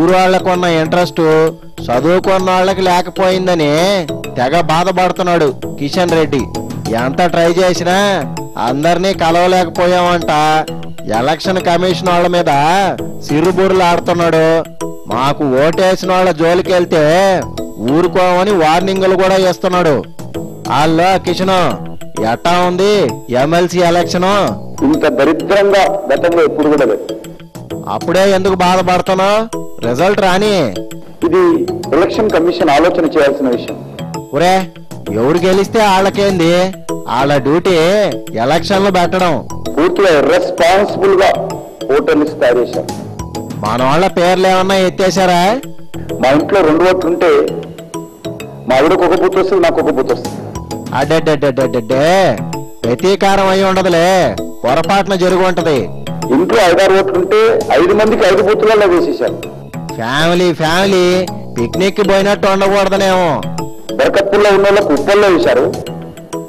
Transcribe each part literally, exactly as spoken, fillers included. ఊరాళ్ళకున్న interest చదువుకున్నాళ్ళకి లేకపోయిందని తెగ బాధపడుతున్నాడు కిషన్ రెడ్డి. ఎంత ట్రై చేసినా అందరినీ కలవలేకపోయామంట ఎలక్షన్ కమిషన్ వాళ్ళ మీద సిరుబూరులు ఆడుతున్నాడు. మాకు ఓటేసిన వాళ్ళ జోలికి వెళ్తే ఊరుకోమని వార్నింగులు కూడా ఇస్తున్నాడు. అల్లా కిషన్, ఎట్టా ఉంది ఎమ్మెల్సీ ఎలక్షన్? ఇంత దరిద్రంగా గతంలో ఎప్పుడు కూడా అప్పుడే ఎందుకు బాధపడుతున్నావు? రిజల్ట్ రాని ఇది ఎలక్షన్ కమిషన్ ఆలోచన చేయాల్సిన విషయం. ఒరే, ఎవరు గెలిస్తే వాళ్ళకేంది, వాళ్ళ డ్యూటీ ఎలక్షన్లు పెట్టడం. పూర్తిగా రెస్పాన్సిబుల్ గా ఓటర్లు తయారు చేశారు. మన వాళ్ళ పేర్లు ఏమన్నా ఎత్తేసారా? మా ఇంట్లో రెండు ఓట్లు ఉంటే మా ఆవిడకు ఒక బూత్ వస్తుంది, నాకు ఒక బూత్ వస్తుంది. అడ్డే ప్రతీకారం అయి ఉండదులే, పొరపాటున జరుగు ఉంటది. ఇంట్లో ఐదారు ఓట్లుంటే ఐదు మందికి ఐదు బూతులలో వేసేసారు. ఫ్యామిలీ ఫ్యామిలీ పిక్నిక్ పోయినట్టు ఉండకూడదనేమో. బరకత్తుల్లో ఉన్న వాళ్ళకి ఉప్పల్లో వేశారు,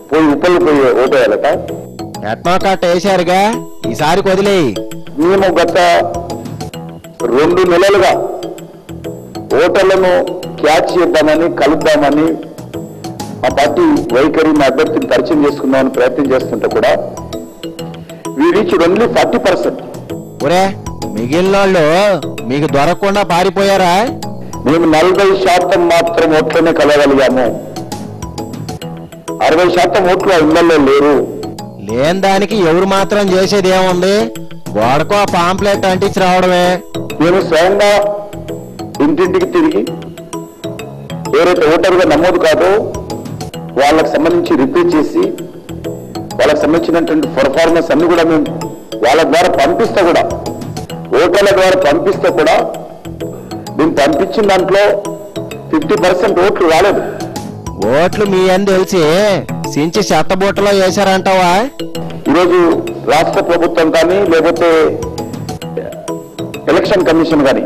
పోయి ఉప్పల్లో పోయి ఓటేయాలట. ఎట్నో కట్ట వేశారుగా, ఈసారి వదిలేయి. మేము గత రెండు నెలలుగా ఓటర్లను క్యాచ్ చేద్దామని, కలుద్దామని, మా పార్టీ వైఖరి, మా అభ్యర్థిని పరిచయం చేసుకుందామని ప్రయత్నం చేస్తుంటే కూడా we reach only forty percent. ఒరే, మిగిలిన వాళ్ళు మీకు దొరకకుండా పారిపోయారా? మేము నలభై శాతం మాత్రం ఓట్లనే కలగలిగాము. అరవై శాతం ఓట్లు ఇళ్లలో లేరు. లేని దానికి ఎవరు మాత్రం చేసేది ఏముంది, వాడుకో పాంప్లెట్ అంటించి రావడమే. మేము స్వయంగా ఇంటింటికి తిరిగి ఎవరైతే ఓటర్గా నమోదు కాదో వాళ్ళకి సంబంధించి రిపీట్ చేసి వాళ్ళకి సంబంధించినటువంటి పర్ఫార్మెన్స్ అన్ని కూడా మేము వాళ్ళ ద్వారా పంపిస్తా కూడా ఓటర్ల ద్వారా పంపిస్తే కూడా మేము పంపించిన దాంట్లో ఫిఫ్టీ పర్సెంట్ ఓట్లు రాలేదు. ఓట్లు మీ అని తెలిసి సించి చెత్తబూటలో వేశారంటావా? ఈరోజు రాష్ట్ర ప్రభుత్వం కానీ లేకపోతే ఎలక్షన్ కమిషన్ కానీ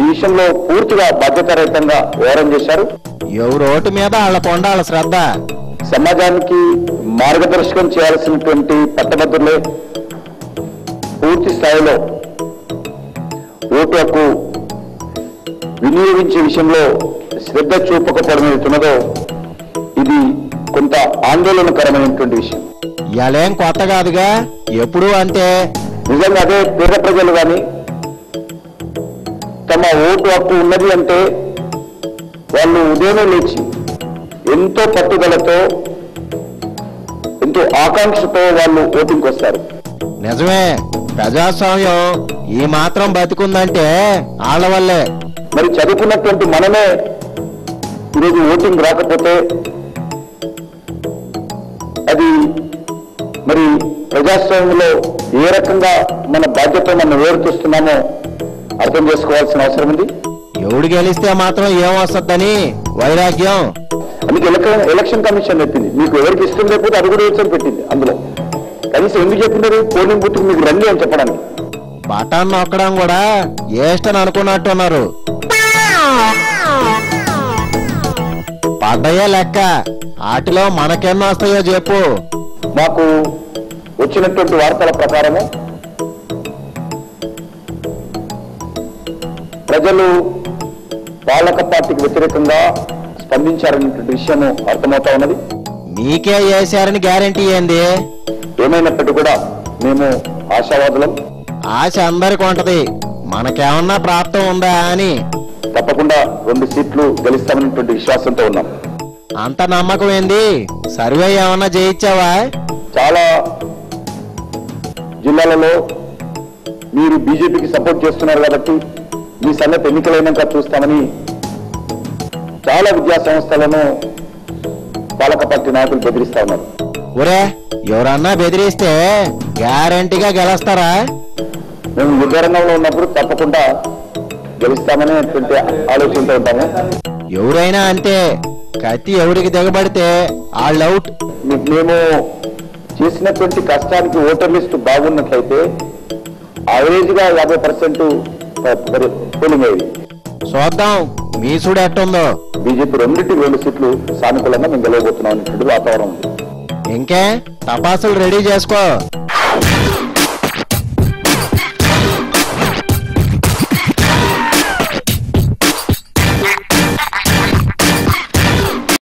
ఈ విషయంలో పూర్తిగా బాధ్యతారహితంగా వ్యవహారం చేశారు. ఎవరు ఓటు మీద వాళ్ళ పొండాల శ్రద్ధ. సమాజానికి మార్గదర్శకం చేయాల్సినటువంటి పట్టభద్రులే పూర్తి స్థాయిలో ఓటు హక్కు వినియోగించే విషయంలో శ్రద్ధ చూపకపోవడం ఏదైతున్నదో ఇది కొంత ఆందోళనకరమైనటువంటి విషయం. ఇలాం కొత్త కాదుగా, ఎప్పుడు అంటే నిజంగా అదే పేద ప్రజలు కానీ తమ ఓటు హక్కు ఉన్నది అంటే వాళ్ళు ఉదయమే లేచి ఎంతో పట్టుదలతో ఎంతో ఆకాంక్షతో వాళ్ళు ఓటింగ్కి వస్తారు. నిజమే, ప్రజాస్వామ్యం ఈ మాత్రం బతుకుందంటే వాళ్ళ వల్లే. మరి చదువుకున్నటువంటి మనమే ఈరోజు ఓటింగ్ రాకపోతే అది మరి ప్రజాస్వామ్యంలో ఏ రకంగా మన బాధ్యత మనం వేరుతూస్తున్నామో అర్థం చేసుకోవాల్సిన అవసరం ఉంది. ఎవడు గెలిస్తే మాత్రం ఏమొస్తుందని వైరాగ్యం. అందుకే ఎలక్షన్ కమిషన్ చెప్పింది మీకు ఎవరికి ఇష్టం లేకపోతే అది కూడా వచ్చి పెట్టింది. అందులో కనీసం ఎందుకు చెప్తున్నారు, పోలింగ్ బూత్ మీకు రండి అని చెప్పడానికి. బటాన్ని నొక్కడం కూడా ఏష్టని అనుకున్నట్టున్నారు. పడ్డయో లెక్క, వాటిలో మనకెన్నో వస్తాయో చెప్పు. మాకు వచ్చినటువంటి వార్తల ప్రకారము ప్రజలు పాలక పార్టీకి వ్యతిరేకంగా స్పందించారనేటువంటి విషయం అర్థమవుతా ఉన్నది. మీకే చేశారని గ్యారంటీ ఏంది? ఏమైనప్పటికీ కూడా మేము ఆశావాదులం. ఆశ అందరికి ఉంటది, మనకేమన్నా ప్రాప్తం ఉందా అని. తప్పకుండా రెండు సీట్లు గెలుస్తామనేటువంటి విశ్వాసంతో ఉన్నాం. అంత నమ్మకం ఏంది? సర్వే ఏమన్నా చేయించావా? చాలా జిల్లాలలో మీరు బీజేపీకి సపోర్ట్ చేస్తున్నారు కాబట్టి మీ సంగతి ఎన్నికలైనాక చూస్తామని చాలా విద్యా సంస్థలను పాలక పార్టీ నాయకులు బెదిరిస్తా ఉన్నారు. ఒరే, ఎవరన్నా బెదిరిస్తే గ్యారంటీగా గెలుస్తారా? మేము యుద్ధరంగంలో ఉన్నప్పుడు తప్పకుండా గెలుస్తామనేటువంటి ఆలోచనతో ఉంటాము. ఎవరైనా అంతే, కత్తి ఎవరికి దిగబడితే ఆల్ అవుట్. మేము చేసినటువంటి కష్టానికి ఓటర్ లిస్టు బాగున్నట్లయితే యావరేజ్గా యాభై పర్సెంట్ పోలింగ్ అయ్యేది. చూద్దాం మీ చూడు ఎట్టుందో. బీజేపీ రెండింటికి రెండు సీట్లు సానుకూలంగా మేము గెలవబోతున్నాం అనేటువంటి వాతావరణం ఉంది. ఇంకే తపాసులు రెడీ చేసుకో.